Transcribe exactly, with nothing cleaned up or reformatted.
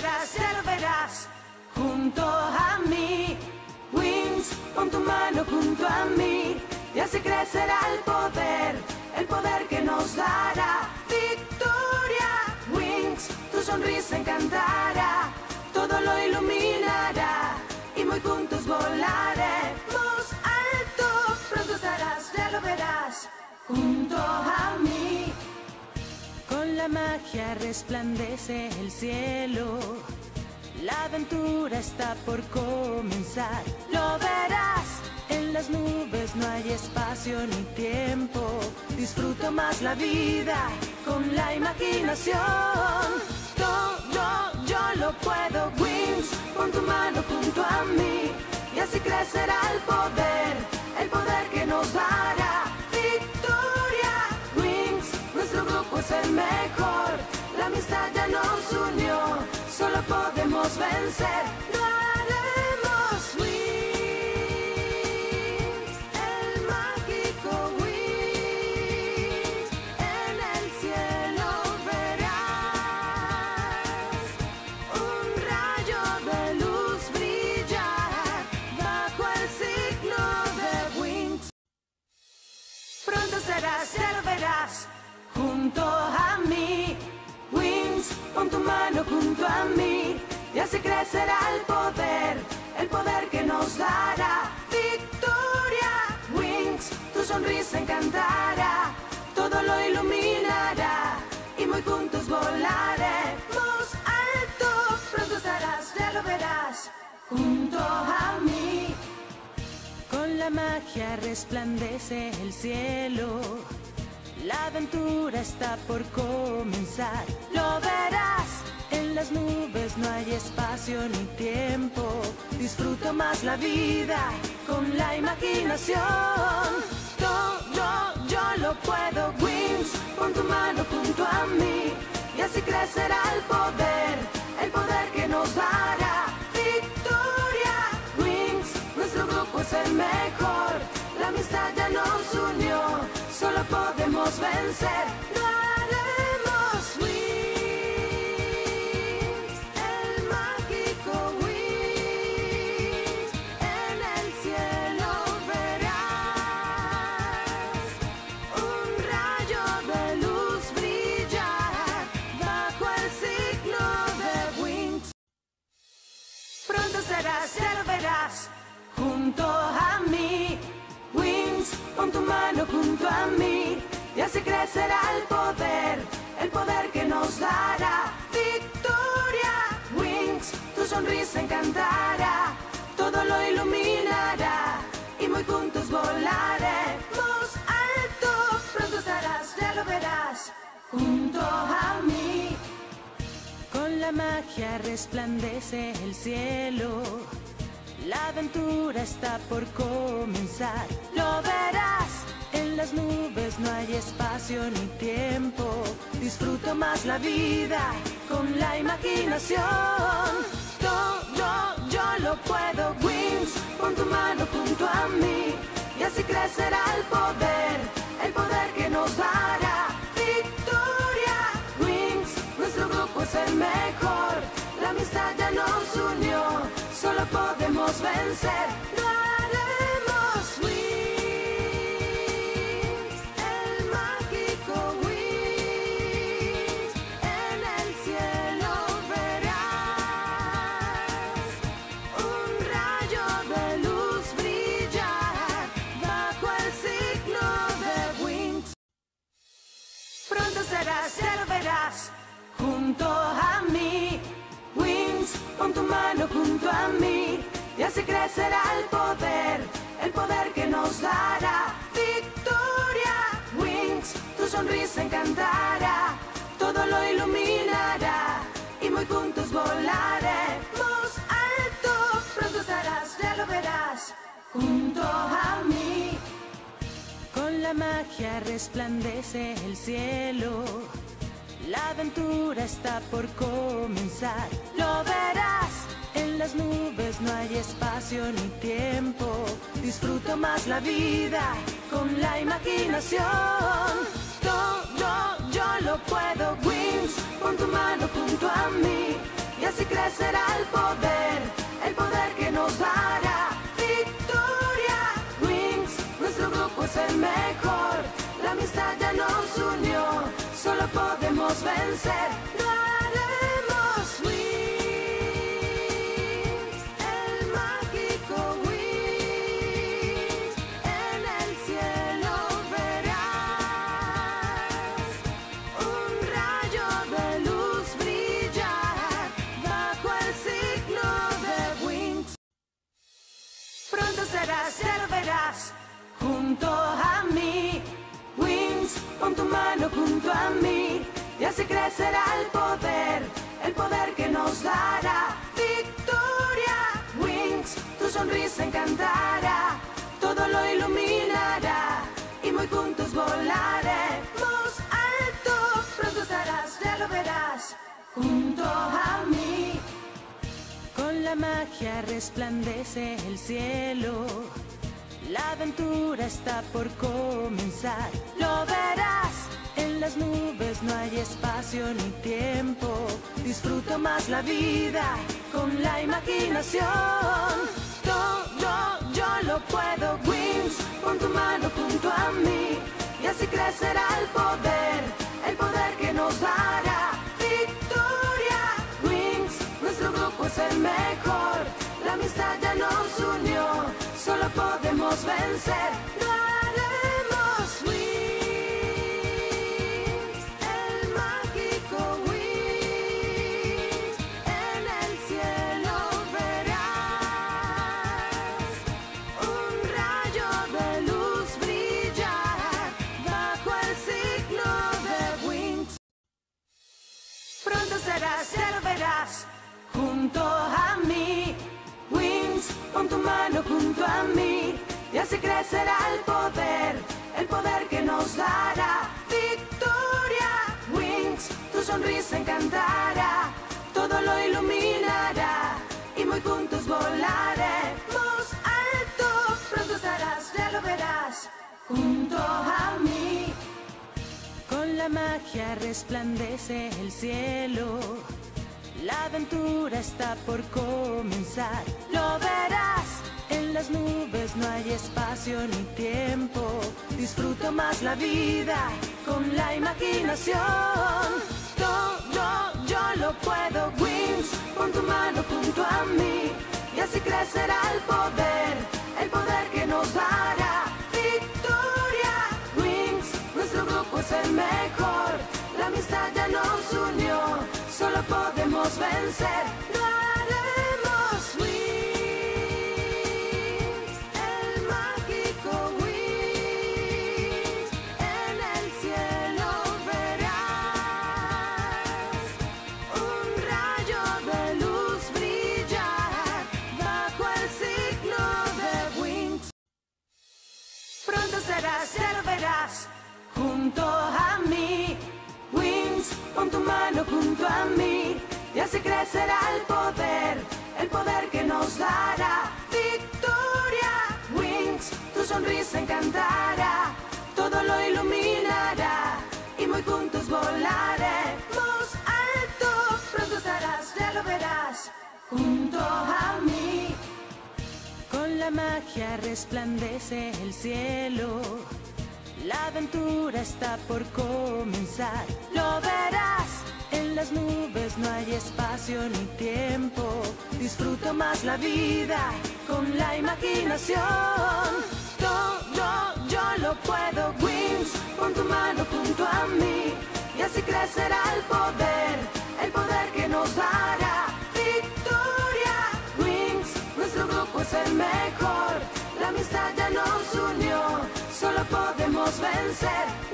serás, ya lo verás, junto a mí. Wings, pon tu mano junto a mí, y así crecerá el poder, el poder que nos dará victoria. Wings, tu sonrisa encantará, todo lo iluminará, y muy juntos volaremos alto. Pronto estarás, ya lo verás, junto a mí. Con la magia resplandece el cielo, la aventura está por comenzar. Lo verás, en las nubes no hay espacio ni tiempo. Disfruto más la vida con la imaginación. Todo yo lo puedo, Wings, pon tu mano junto a mí, y así crecerá el poder, el poder que nos dará victoria. Wings, nuestro grupo es el mejor, la amistad ya nos unió, solo podemos vencer, lo haremos. Wings, el mágico Wings, en el cielo verás un rayo de luz brillar bajo el signo de Wings. Pronto serás, ya lo verás, junto a mí. Wings, pon tu mano junto a mí, y así crecerá el poder, el poder que nos dará victoria. Wings, tu sonrisa encantará, todo lo iluminará, y muy juntos volaremos alto. Pronto estarás, ya lo verás, junto a mí. Con la magia resplandece el cielo, la aventura está por comenzar. Lo verás, en las nubes no hay espacio ni tiempo. Disfruto más la vida con la imaginación. Todo yo lo puedo, Wings, pon tu mano junto a mí, y así crecerá el poder, el poder que nos dará victoria. Wings, nuestro grupo es el mejor, la amistad ya nos unió, solo podemos vencer, lo haremos. Wings, el mágico Wings, en el cielo verás un rayo de luz brillar bajo el signo de Wings. Pronto serás, ya lo verás, junto a mí. Wings, pon tu mano junto a mí, y así crecerá el poder, el poder que nos dará victoria. Wings, tu sonrisa encantará, todo lo iluminará, y muy juntos volaremos alto. Pronto estarás, ya lo verás, junto a mí. Con la magia resplandece el cielo, la aventura está por comenzar. Lo verás, en las nubes no hay espacio ni tiempo. Disfruto más la vida con la imaginación. Todo yo lo puedo, Wings, pon tu mano junto a mí, y así crecerá el poder, el poder que nos dará victoria. Wings, nuestro grupo es el mejor, la amistad ya nos unió, solo podemos vencer, lo haremos. Wings, el mágico Wings, en el cielo verás un rayo de luz brillar bajo el signo de Wings. Pronto serás, ya lo verás, junto a mí. Wings, pon tu mano junto a mí, y así crecerá el poder, el poder que nos dará victoria. Wings, tu sonrisa encantará, todo lo iluminará, y muy juntos volaremos alto. Pronto estarás, ya lo verás, junto a mí. Con la magia resplandece el cielo, la aventura está por comenzar. Lo verás, en las nubes no hay espacio ni tiempo. Disfruto más la vida con la imaginación. Todo yo lo puedo, Wings, pon tu mano junto a mí, y así crecerá el poder, el poder que nos dará victoria. Wings, nuestro grupo es el mejor, la amistad ya nos unió, solo podemos vencer. ¡No! Serás junto a mí, Wings, pon tu mano junto a mí, y así crecerá el poder, el poder que nos dará victoria. Wings, tu sonrisa encantará, todo lo iluminará, y muy juntos volaremos alto. Pronto estarás, ya lo verás, junto a mí. Con la magia resplandece el cielo, la aventura está por comenzar. Lo verás, en las nubes no hay espacio ni tiempo. Disfruto más la vida con la imaginación. Todo yo lo puedo, Wings, pon tu mano junto a mí, y así crecerá el poder, el poder que nos dará victoria. Wings, nuestro grupo es el mejor, la amistad ya nos unió, solo podemos vencer. ¡No haremos Wings! El mágico Wings, en el cielo verás un rayo de luz brillar bajo el signo de Wings. Pronto serás, ya lo verás, junto a mí. Wings, pon tu mano junto a mí, y así crecerá el poder, el poder que nos dará victoria. Wings, tu sonrisa encantará, todo lo iluminará, y muy juntos volaremos alto. Pronto estarás, ya lo verás, junto a mí. Con la magia resplandece el cielo, la aventura está por comenzar. Lo verás, en las nubes no hay espacio ni tiempo. Disfruto más la vida con la imaginación. Todo yo lo puedo, Wings, pon tu mano junto a mí, y así crecerá el poder, el poder que nos dará victoria. Wings, nuestro grupo es el mejor, la amistad ya nos unió, solo podemos vencer. ¡No haremos Wings! El mágico Wings, en el cielo verás un rayo de luz brillar bajo el signo de Wings. Pronto serás, ya lo verás, junto a mí. Wings, pon tu mano junto a mí, y así crecerá el poder, el poder que nos dará victoria. Wings, tu sonrisa encantará, todo lo iluminará, y muy juntos volaremos alto. Pronto estarás, ya lo verás, junto a mí. Con la magia resplandece el cielo, la aventura está por comenzar. Lo verás, en las nubes no hay espacio ni tiempo. Disfruto más la vida con la imaginación. Todo yo lo puedo, Wings, pon tu mano junto a mí, y así crecerá el poder, el poder que nos dará victoria. Wings, nuestro grupo es el mejor, la amistad ya nos unió, solo podemos vencer.